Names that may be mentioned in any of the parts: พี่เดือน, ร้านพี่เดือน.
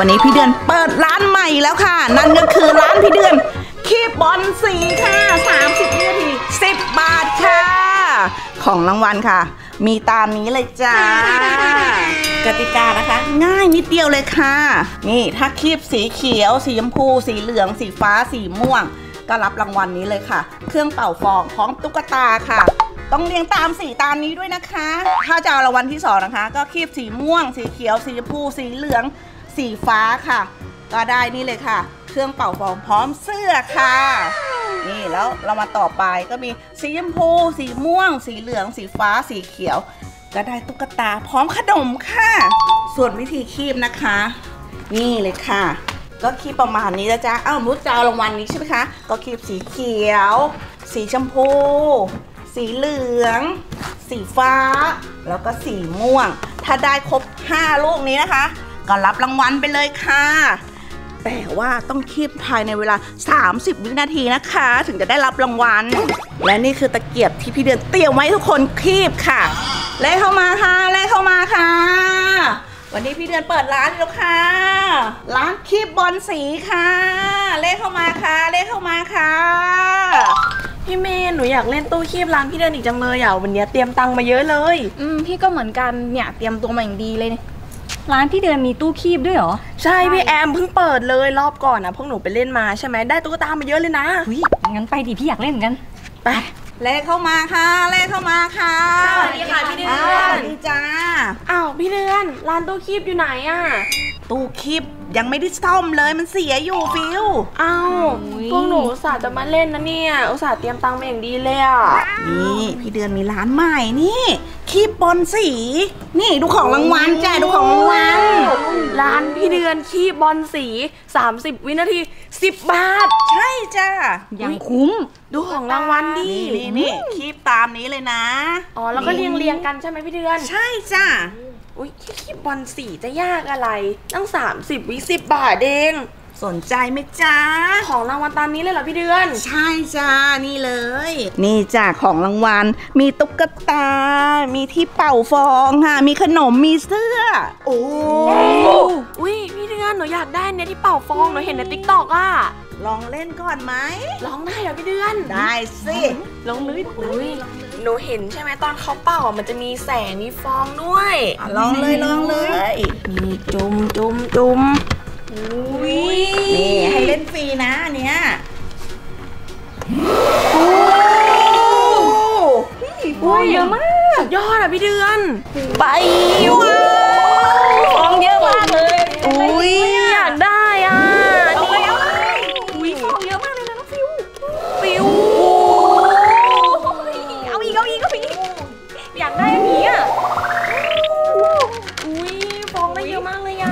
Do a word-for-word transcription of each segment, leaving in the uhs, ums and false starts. วันนี้พี่เดือนเปิดร้านใหม่แล้วค่ะนั่นก็คือร้านพี่เดือนคีบบอนสีค่ะสามสิบนาทีสิบบาทค่ะของรางวัลค่ะมีตามนี้เลยจ้ากติกานะคะง่ายนิดเดียวเลยค่ะนี่ถ้าคีบสีเขียวสีชมพูสีเหลืองสีฟ้าสีม่วงก็รับรางวัลนี้เลยค่ะเครื่องเป่าฟองพร้อมตุ๊กตาค่ะต้องเรียงตามสีตามนี้ด้วยนะคะถ้าจะเอารางวัลที่สองนะคะก็คีบสีม่วงสีเขียวสีชมพูสีเหลืองสีฟ้าค่ะก็ได้นี่เลยค่ะเครื่องเป่าฟองพร้อมเสื้อค่ะนี่แล้วเรามาต่อไปก็มีสีชมพูสีม่วงสีเหลืองสีฟ้าสีเขียวก็ได้ตุ๊กตาพร้อมขนมค่ะส่วนวิธีคีบนะคะนี่เลยค่ะก็คีบประมาณนี้นะจ๊ะอ้าวมุดจะเอารางวัลนี้ใช่ไหมคะก็คีบสีเขียวสีชมพูสีเหลืองสีฟ้าแล้วก็สีม่วงถ้าได้ครบห้าลูกนี้นะคะก็รับรางวัลไปเลยค่ะแต่ว่าต้องคีบภายในเวลาสามสิบวินาทีนะคะถึงจะได้รับรางวัลและนี่คือตะเกียบที่พี่เดือนเตรียมไว้ทุกคนคีบค่ะเล่เข้ามาค่ะเล่เข้ามาค่ะวันนี้พี่เดือนเปิดร้านแล้วค่ะร้านคีบบอนสีค่ะเล่เข้ามาค่ะเล่เข้ามาค่ะพี่เมย์หนูอยากเล่นตู้คีบร้านพี่เดือนอีกจังเลยอ่ะวันนี้เตรียมตังค์มาเยอะเลยอืมพี่ก็เหมือนกันเนี่ยเตรียมตัวมาอย่างดีเลยร้านพี่เดือนมีตู้คีบด้วยเหรอใช่พี่แอมเพิ่งเปิดเลยรอบก่อนนะพวกหนูไปเล่นมาใช่ไหมได้ตุ๊กตามาเยอะเลยนะอุ้ยงั้นไปดิพี่อยากเล่นกันไปเล่เข้ามาค่ะเล่เข้ามาค่ะสวัสดีค่ะพี่เดือนดีจ้าอ้าวพี่เดือนร้านตู้คีบอยู่ไหนอะตู้คีบยังไม่ได้ซ่อมเลยมันเสียอยู่ฟิวอ้าวพวกหนูอุตส่าห์จะมาเล่นนะเนี่ยอุตส่าห์เตรียมตังค์มาอย่างดีเลยอ่ะนี่พี่เดือนมีร้านใหม่นี่คีบบอนสีนี่ดูของรางวัลจ้ะดูของรางวัลร้านพี่เดือนคีบบอนสีสามสิบวินาทีสิบบาทใช่จ้ะยังคุ้มดูของรางวัลดินี่คีบตามนี้เลยนะอ๋อแล้วก็เรียงเรียงกันใช่ไหมพี่เดือนใช่จ้ะอุ้ยคีบบอนสีจะยากอะไรตั้งสามสิบวิสิบบาทเองสนใจไหมจ้าของรางวัลตามนี้เลยเหรอพี่เดือนใช่จ้านี่เลยนี่จ้าของรางวัลมีตุ๊กตามีที่เป่าฟองค่ะมีขนมมีเสื้อโอ้อุ้ยพี่เดือนหนูอยากได้เนี่ยที่เป่าฟองหนูเห็นในติ๊กต็อกอ่ะลองเล่นก่อนไหมลองได้เหรอพี่เดือนได้สิลองเลยอุ้ยหนูเห็นใช่ไหมตอนเขาเป่ามันจะมีแสงมีฟองด้วยลองเลยลองเลยมีจุ่มจุ่มจุ่มอุ้ยนี่ให้เล่นฟรีนะอันเนี้ยโอ้โหเยอะมากสุดยอดอ่ะพี่เดือนไปว้าวฟองเยอะมากเลยอุ้ยอยากได้อ่ะเอาไปเอาไปอุ้ยฟองเยอะมากเลยนะน้องฟิวฟิวเอาอีกเอาอีกเอาอีกอยากได้อันนี้อ่ะอุ้ยฟองได้เยอะมากเลยอ่ะ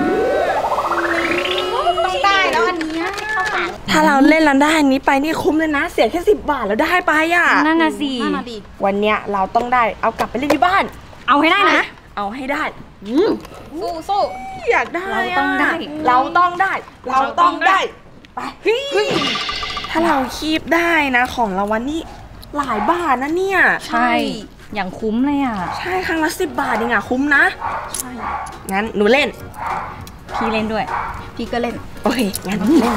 ต้องได้แล้วอันนี้เข้าฝันถ้าเราเล่นแล้วได้อันนี้ไปนี่คุ้มเลยนะเสียแค่สิบบาทแล้วได้ไปอ่ะนั่นน่ะสิวันเนี้ยเราต้องได้เอากลับไปเล่นที่บ้านเอาให้ได้นะเอาให้ได้สู้สู้อยากได้เราต้องได้เราต้องได้เราต้องได้ไปถ้าเราคีบได้นะของเราวันนี้หลายบาทนะเนี่ยใช่อย่างคุ้มเลยอ่ะใช่ครั้งละสิบบาทเองอ่ะคุ้มนะใช่งั้นหนูเล่นพี่เล่นด้วยพี่ก็เล่นโอเคงั้นเล่น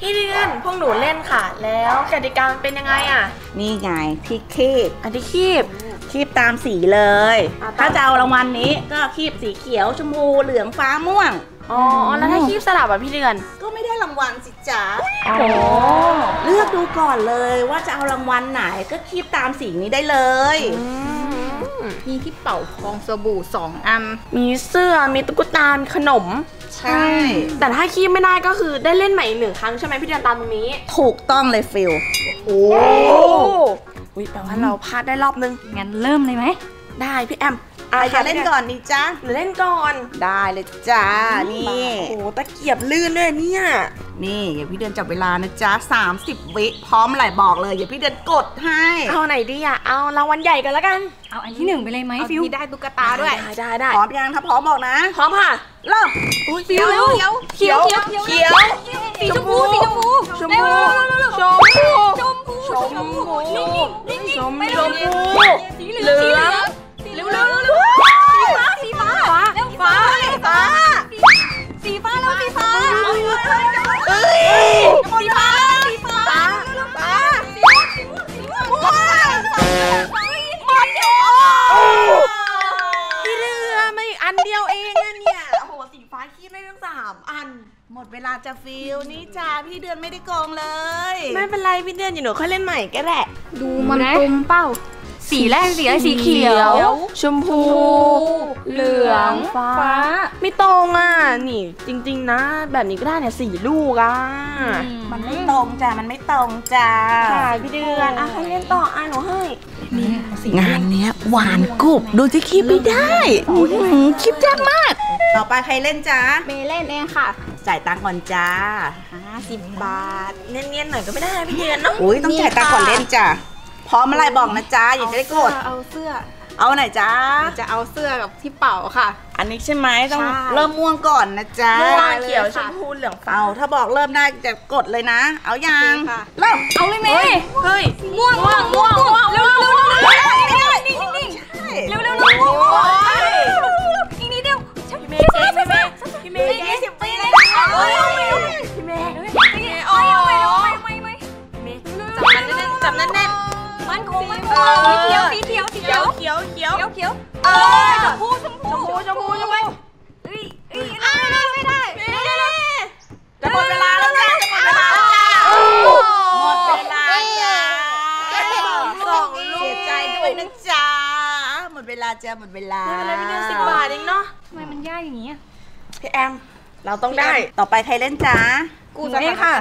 พี่เดือนพวกหนูเล่นค่ะแล้วกติกาเป็นยังไงอ่ะนี่ไงที่คีบอันที่คีบคีบตามสีเลยถ้าจะเอารางวัลนี้ก็คีบสีเขียวชมพูเหลืองฟ้าม่วงอ๋อแล้วถ้าคีบสลับอ่ะพี่เดือนก็ไม่ได้รางวัลสิจ๋าโอ้เลือกดูก่อนเลยว่าจะเอารางวัลไหนก็คีบตามสีนี้ได้เลยมีที่เป่าฟองสบู่สองอันมีเสื้อมีตุ๊กตาขนมใช่แต่ถ้าคีบไม่ได้ก็คือได้เล่นใหม่อีกหนึ่งครั้งใช่ไหมพี่เดือนตามตรงนี้ถูกต้องเลยฟิลโอ้ยแปลว่าเราพลาดได้รอบนึงงั้นเริ่มเลยไหมได้พี่แอมอยากเล่นก่อนดิจ้าหรือเล่นก่อนได้เลยจ้านี่โอ้ตะเกียบลื่นเลยเนี่ยนี่อย่าพี่เดือนจับเวลานะจ๊ะสามสิบวิพร้อมไหลบอกเลยอย่าพี่เดือนกดให้เอาไหนดีอ่ะเอารางวัลใหญ่กันแล้วกันเอาอันที่หนึ่งไปเลยไหมฟิวได้ตุ๊กตาด้วยได้ได้พร้อมยังถ้าพร้อมบอกนะพร้อมค่ะเริ่มฟิวเขียวเขียวเขียวเขียวสีชมพูสีชมพูชมพูชมพูชมพูชมพูชมพูเหลืองเร็วๆๆสีฟ้าสีฟ้าฟ้าฟ้าฟ้าสีฟ้าแล้วสีฟ้า เวลาจะฟิลนี่จ้าพี่เดือนไม่ได้โกงเลยไม่เป็นไรพี่เดือนอยู่หนูค่อยเล่นใหม่ก็แหละดูมันตุ่มเป้าสีแรกสีอะไรสีเขียวชมพูเหลืองฟ้าไม่ตรงอ่ะนี่จริงๆนะแบบนี้ก็ได้เนี่ยสี่ลูกอ่ะมันไม่ตรงจ้ะมันไม่ตรงจ้ะค่ะพี่เดือนอ่ะให้เล่นต่ออ่ะหนูให้งานเนี้ยหวานกรุบดูจะคีบไม่ได้คีบยากมากต่อไปใครเล่นจ้ะเมย์เล่นเองค่ะจ่ายตังก่อนจ้าห้าสิบบาทเนียนๆหน่อยก็ไม่ได้พี่เดือนเนาะอุ้ยต้องจ่ายตังก่อนเล่นจ้ะพร้อมอะไรบอกนะจ๊ะอย่าจะได้โกรธเอาเสื้อเอาไหนจ๊ะจะเอาเสื้อกับที่เป่าค่ะอันนี้ใช่ไหมต้องเริ่มม่วงก่อนนะจ๊ะเขียวชมพูเหลืองฟ้าถ้าบอกเริ่มได้จะกดเลยนะเอายังเริ่มเอาเลยไหมเฮ้ยม่วงม่วงม่วงม่วงเร็วเร็วเร็วนิ่งนิ่งนิ่งเร็วเร็วเร็วม่วงม่วงนิ่งนิ่งเร็วพี่เมย์พี่เมย์ยี่สิบปีเลยพี่เมย์พี่เมย์โอ้ยไม่ไม่ไม่จับแน่นจับแน่นมันคงมันคงสีเขียวสีเขียวสีเขียวเขียวเขียวเขียวเออชมพูชมพูชมพูชมพูชมพูเอ้ยเอ้ยไม่ได้ไม่ได้จะหมดเวลาแล้วจ้าจะหมดเวลาหมดเวลาจ้าสองลูกใจด้วยนะจ้าหมดเวลาจ้าหมดเวลาไม่เป็นไรพี่เดือนสิบบาทเองเนาะทำไมมันยากอย่างนี้พี่แอมเราต้องได้ต่อไปใครเล่นจ้ากูจะให้ค่ะ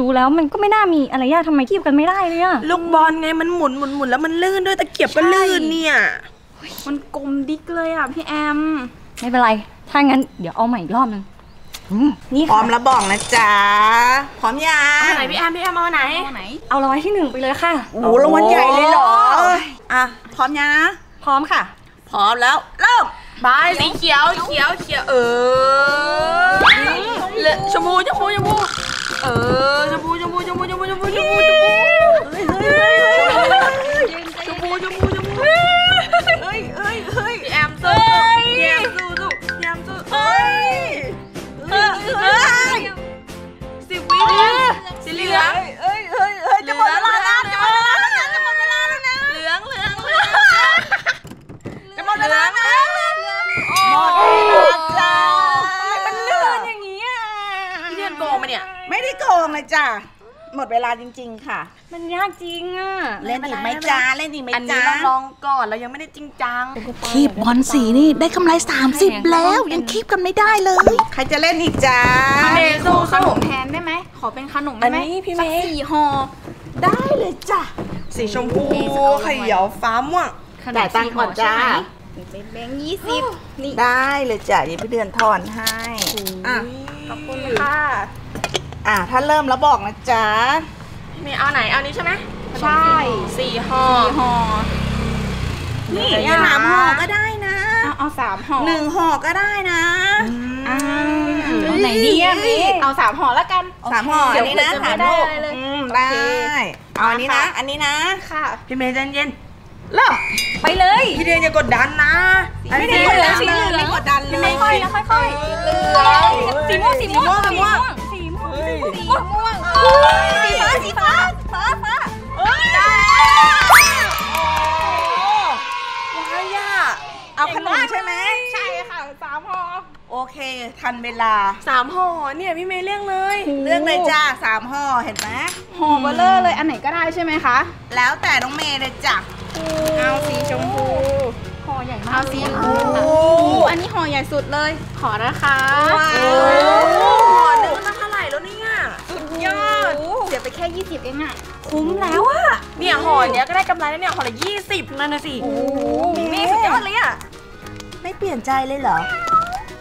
ดูแล้วมันก็ไม่น่ามีอะไรยากทำไมคีบกันไม่ได้เลยอะลูกบอลไงมันหมุนหมุนหมุนแล้วมันลื่นด้วยตะเกียบก็ลื่นเนี่ยมันกลมดิ๊กเลยอะพี่แอมไม่เป็นไรถ้างั้นเดี๋ยวเอาใหม่อีกรอบนึงนี่พร้อมแล้วบอกนะจ๊ะพร้อมยังเอาไหนพี่แอมพี่แอมเอาไหนเอารางวัลที่หนึ่งไปเลยค่ะโอ้รางวัลใหญ่เลยเหรออ่ะพร้อมยังพร้อมค่ะพร้อมแล้วเริ่มบายสีเขียวเขียวเขียวเออชมพูชมพูชมพูเออชมพูชมพูชมพูชมพูชมพูชมพูชมพูเฮ้ยเฮ้ยเฮ้ยชมพูชมพูชมพูเฮ้ยเฮ้ยเฮ้ยแอมสู้แอมสู้สู้แอมสู้เฮ้ยเฮ้ยเฮ้ยสีวิสีเหลืองเฮ้ยเฮ้ยเฮ้ยจะหมดเวลาแล้วจะหมดเวลาแล้วจะหมดเวลาแล้วนะเหลืองเหลืองเหลืองจะหมดเวลาแล้วหมดเวลาจ้าทำไมมันเลื่อนอย่างนี้อ่ะพี่เดือนโกงมาเนี่ยไม่ได้โกงเลยจ้าหมดเวลาจริงๆค่ะมันยากจริงอ่ะเล่นอีกไหมจ้าเล่นอีกไหมจ้าอันนี้เราลองก่อนเรายังไม่ได้จริงจังคีบบอลสีนี่ได้กำไรสามสิบแล้วยังคีบกันไม่ได้เลยใครจะเล่นอีกจ้าสู้ขนมแทนได้ไหมขอเป็นขนมได้ไหมพี่เมย์สี่ห่อได้เลยจ้าสีชมพูเขียวฟ้าม่วงแต่ตังก่อนจ้าเป็นแบงค์ยี่สิบนี่ได้เลยจ้ะยี่พี่เดือนทอนให้อ่ะขอบคุณค่ะอ่ะถ้าเริ่มแล้วบอกนะจ๊ะมีเอาไหนเอานี้ใช่ไหมใช่สี่ห่อสี่ห่อนี่สามห่อก็ได้นะเอาสามห่อหนึ่งห่อก็ได้นะเอาไหนดีอ่ะพี่เอาสามห่อแล้วกันสามห่อเดี๋ยวนี้นะสามห่อได้เอาอันนี้นะอันนี้นะค่ะพี่เมย์เย็นเริ่มไปเลยพี่เดือนอย่ากดดันนะไม่ได้กดดันเลยไม่กดดันเลยค่อยๆค่อยๆสีม่วงสีม่วงสีม่วงสีม่วงสีม่วงสีฟ้าสีฟ้าฟ้าฟ้าว้ายอ่ะเอาขนมใช่ไหมใช่ค่ะสามห่อโอเคทันเวลาสามห่อเนี่ยพี่เมย์เลือกเลยเลือกเลยจ้าสามห่อเห็นไหมห่อเบลเลอร์เลยอันไหนก็ได้ใช่ไหมคะแล้วแต่น้องเมย์เลยจ้ะเอาสีชมพูห่อใหญ่มากเอาสีชมพูอันนี้ห่อใหญ่สุดเลยขอนะคะว้าวห่อหนึ่งมันเท่าไหร่แล้วเนี่ยสุดยอดเดี๋ยวไปแค่ยี่สิบเองอะคุ้มแล้วอะเนี่ยห่อเนี้ยก็ได้กำไรแล้วเนี่ยห่อละยี่สิบนั่นนะสินี่สุดยอดเลยอะไม่เปลี่ยนใจเลยเหรอ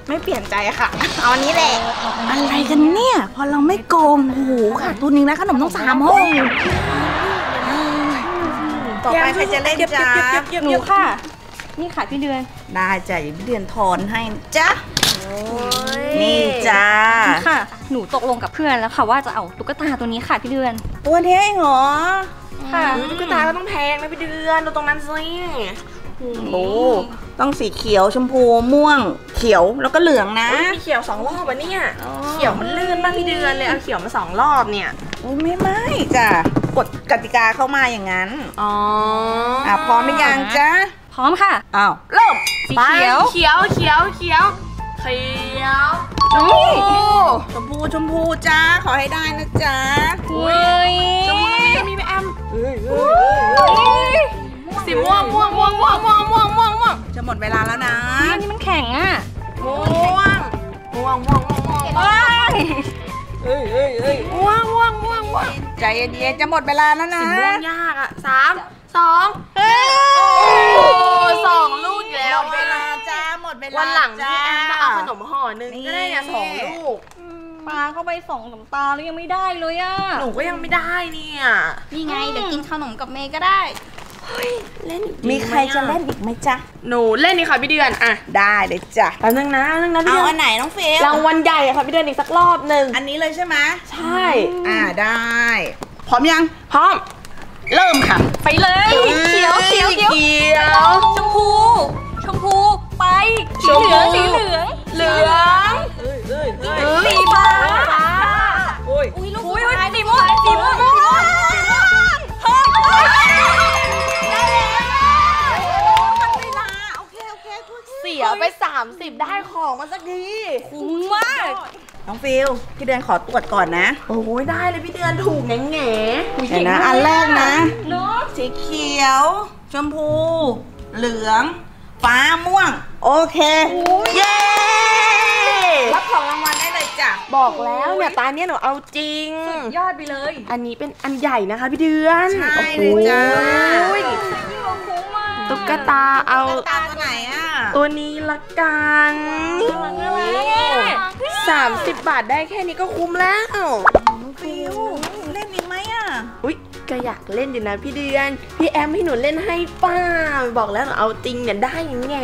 ไม่เปลี่ยนใจค่ะเอาอันนี้แหละอะไรกันเนี่ยพอเราไม่โกงโอ้โหขาดทุนนึงนะขนมต้องสามห่อต่อไปใครจะเล่นจ้าหนูค่ะนี่ค่ะพี่เดือนได้จ้ะพี่เดือนทอนให้จ้ะนี่จ้าค่ะหนูตกลงกับเพื่อนแล้วค่ะว่าจะเอาตุ๊กตาตัวนี้ค่ะพี่เดือนตัวนี้เองเหรอค่ะตุ๊กตาก็ต้องแพงนะพี่เดือนดูตรงนั้นสิโอ้ต้องสีเขียวชมพูม่วงเขียวแล้วก็เหลืองนะเขียวสองรอบอ่ะเนี่ยเขียวมันลื่นมากพี่เดือนเลยเอาเขียวมาสองรอบเนี่ยโอ้ไม่ไม่จ้ะกฎกติกาเข้ามาอย่างนั้นอ๋ออ่ะพร้อมหรือยังจ๊ะพร้อมค่ะอ้าวเริ่มสีเขียวเขียวเขียวเขียวเขียว ชมพูชมพูชมพูจ้าขอให้ได้นะจ๊ะอุ้ยชมพูมีมีแอมสีม่วงม่วงม่วงม่วงม่วงม่วงม่วงม่วงจะหมดเวลาแล้วนะนี่มันแข็งอ่ะม่วงม่วงม่วงม่วงม่วงเอ้ยเอ้ยเอ้ยม่วงม่วงม่วงม่วงใจเย็นๆจะหมดเวลาแล้วนะสีม่วงยากอ่ะสามสองโอ้สองลูกแล้วหมดเวลาจ้าหมดเวลาวันหลังนี่แอมจะเอาขนมห่อหนึ่งก็ได้เนี่ยสองลูกปลาเข้าไปสองสามตาแล้วยังไม่ได้เลยอ่ะหนูก็ยังไม่ได้เนี่ยนี่ไงเดี๋ยวกินขนมกับเมย์ก็ได้มีใครจะเล่นอีกไหมจ๊ะหนูเล่นนี่ค่ะพี่เดือนอ่ะได้เลยจ้ะแป๊บนึงนะแป๊บนึงนะพี่เดือนเอาอันไหนน้องเฟลรางวัลใหญ่ค่ะพี่เดือนอีกสักรอบหนึ่งอันนี้เลยใช่ไหมใช่อ่าได้พร้อมยังพร้อมเริ่มค่ะไปเลยเขียวเขียวเขียวชมพูชมพูไปสีเหลืองสีเหลืองเหลืองสีฟ้าอุ้ยลูกสีม่วงสีม่วงสีม่วงเสียไปสามสิบได้ของมาสักทีคุ้มมากน้องฟิลพี่เดือนขอตรวจก่อนนะโอ้ยได้เลยพี่เดือนถูกแง่แง่เห็นนะอันแรกนะสีเขียวชมพูเหลืองฟ้าม่วงโอเคเย้รับของรางวัลได้เลยจ้ะบอกแล้วเนี่ยตาเนี่ยหนูเอาจริงสุดยอดไปเลยอันนี้เป็นอันใหญ่นะคะพี่เดือนใช่เลยจ้ะตุ๊กตาเอาตัวไหนอ่ะตัวนี้ละกันสามสิบบาทได้แค่นี้ก็คุ้มแล้วฟิวเล่นอีกไหมอ่ะอุ้ยก็อยากเล่นอยู่นะพี่เดือนพี่แอมให้หนูเล่นให้ป้าบอกแล้วหนูเอาจริงเนี่ยได้ยังไง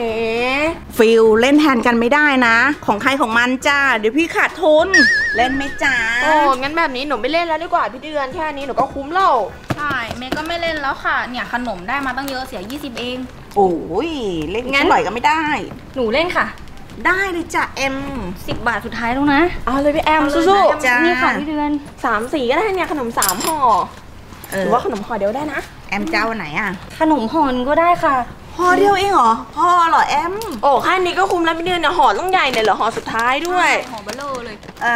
ฟิวเล่นแทนกันไม่ได้นะของใครของมันจ้าเดี๋ยวพี่ขาดทุนเล่นไหมจ้าโอ้งั้นแบบนี้หนูไม่เล่นแล้วดีกว่าพี่เดือนแค่นี้หนูก็คุ้มแล้วใช่เมย์ก็ไม่เล่นแล้วค่ะเนี่ยขนมได้มาตั้งเยอะเสียยี่สิบเองโอ้ยเล่นงั้นบ่อยก็ไม่ได้หนูเล่นค่ะได้เลยจ้ะแอมสิบบาทสุดท้ายแล้วนะเอาเลยพี่แอมสู้ๆจ้านี่ค่ะพี่เดือนสามสี่ก็ได้เนี่ยขนมสามห่อหรือว่าขนมห่อเดียวได้นะแอมเจ้าไหนอ่ะขนมห่อก็ได้ค่ะห่อเดียวเองเหรอห่อเหรอแอมโอ้แค่นี้ก็คุ้มแล้วพี่เดือนเนี่ยห่อต้องใหญ่เนี่ยเหรอห่อสุดท้ายด้วยห่อเบลอเลยอ่า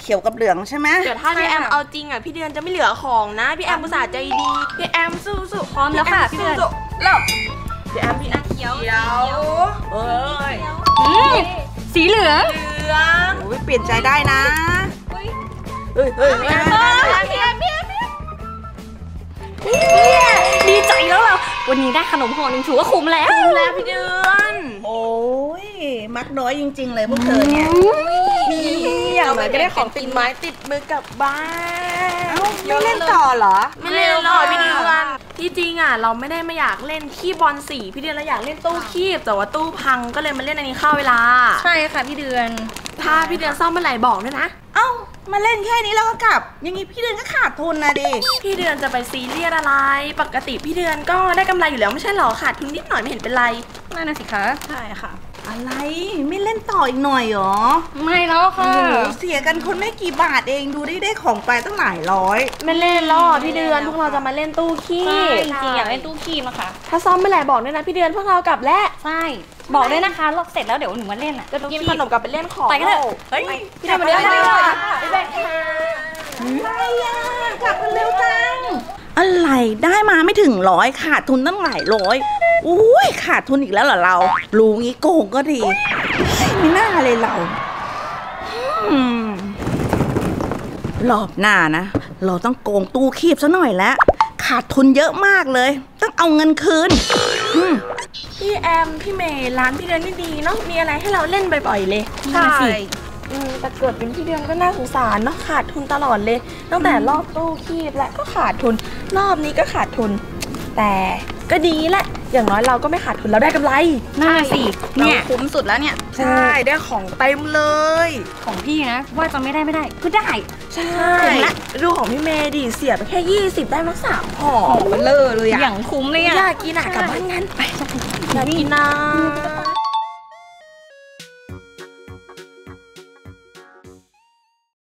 เขียวกับเหลืองใช่ไหมเดี๋ยวถ้าพี่แอมเอาจริงอ่ะพี่เดือนจะไม่เหลือของนะพี่แอมอุตส่าห์ใจดีพี่แอมสู้ๆพร้อมแล้วค่ะพี่เดือนแล้วพี่แอมพี่แอมเขียวเอ้ยสีเหลืองเหลืองโอ้ยเปลี่ยนใจได้นะเฮ้ยเฮ้ยพี่แอมพี่แอมดีใจแล้วเราวันนี้ได้ขนมห่อหนึ่งถือว่าคุ้มแล้วคุ้มแล้วพี่เดือนโอ้ยมักน้อยจริงๆเลยพวกเธอเนี่ยอย่างไรก็ได้ของติดไม้ติดมือกลับบ้านไม่เล่นต่อเหรอไม่เล่นต่อพี่เดือนที่จริงอ่ะเราไม่ได้ไม่อยากเล่นขี้บอลสีพี่เดือนเราอยากเล่นตู้ขี้แต่ว่าตู้พังก็เลยมาเล่นอันนี้เข้าเวลาใช่ค่ะพี่เดือนถ้าพี่เดือนซ่อมเมื่อไหร่บอกด้วยนะเอ้ามาเล่นแค่นี้แล้วก็กลับอย่างงี้พี่เดือนก็ขาดทุนนะดิพี่เดือนจะไปซีเรียสอะไรปกติพี่เดือนก็ได้กำไรอยู่แล้วไม่ใช่หรอขาดทุนนิดหน่อยไม่เห็นเป็นไรนั่นนะสิคะใช่ค่ะอะไรไม่เล่นต่ออีกหน่อยหรอไม่แล้วค่ะเสียกันคนไม่กี่บาทเองดูได้ได้ของไปตั้งหลายร้อยไม่เล่นหรอพี่เดือนพวกเราจะมาเล่นตู้ขี้จริงอยากเล่นตู้ขี้นะคะถ้าซ้อมไม่แหล่บอกด้วยนะพี่เดือนพวกเรากลับแล้วใช่บอกด้วยนะคะลอกเสร็จแล้วเดี๋ยวหนูมาเล่นอ่ะจะกินขนมกลับไปเล่นของไปกันเถอะเฮ้ยพี่เดือนมาเล่นไปไปค่ะไปอ่ะกลับกันเร็วจังอะไรได้มาไม่ถึงร้อยขาดทุนตั้งหลายร้อยอุ้ยขาดทุนอีกแล้วเหรอเรารู้งี้โกงก็ดีไม่น่าเลยเรารอบหน้านะเราต้องโกงตู้คีบซะหน่อยแล้วขาดทุนเยอะมากเลยต้องเอาเงินคืนพี่แอมพี่เมย์ร้านพี่เดือนนี่ดีเนาะมีอะไรให้เราเล่นบ่อยๆเลยใช่แต่เกิดเป็นพี่เดือนก็น่าสงสารเนาะขาดทุนตลอดเลยตั้งแต่รอบตู้คีบและก็ขาดทุนรอบนี้ก็ขาดทุนแต่ก็ดีแหละอย่างน้อยเราก็ไม่ขาดทุนเราได้กำไรน่าสิเนี่ยคุ้มสุดแล้วเนี่ยใช่ได้ของเต็มเลยของพี่นะว่าจะไม่ได้ไม่ได้ก็ได้ใช่ดูของพี่เมย์ดิเสียไปแค่ยี่สิบได้มาสามห่อเลอะเลยอย่างคุ้มเลยอะอยากกินอะกลับบ้านงั้นไปอยากกินนะ